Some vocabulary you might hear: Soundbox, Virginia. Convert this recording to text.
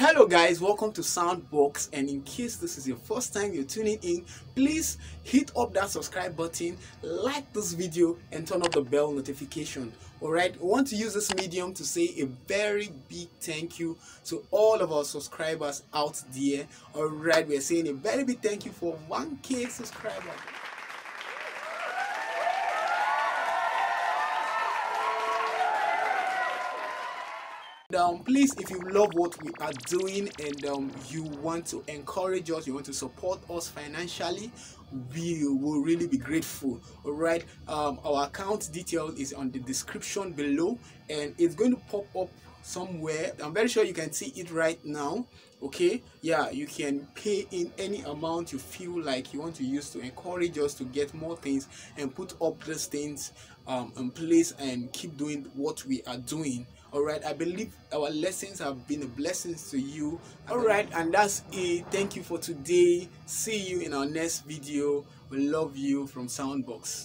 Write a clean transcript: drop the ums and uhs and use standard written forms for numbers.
Hello guys, welcome to Soundbox, and in case this is your first time you're tuning in, please hit up that subscribe button, like this video and turn up the bell notification. Alright, I want to use this medium to say a very big thank you to all of our subscribers out there. Alright, we're saying a very big thank you for 1K subscribers. Please, if you love what we are doing and you want to encourage us, you want to support us financially, we will really be grateful. All right, our account detail is on the description below and it's going to pop up somewhere. I'm very sure you can see it right now. Okay, yeah, you can pay in any amount you feel like you want to use to encourage us to get more things and put up these things in place and keep doing what we are doing. All right, I believe our lessons have been a blessing to you. All right, and that's it. Thank you for today. See you in our next video. We love you from Soundbox.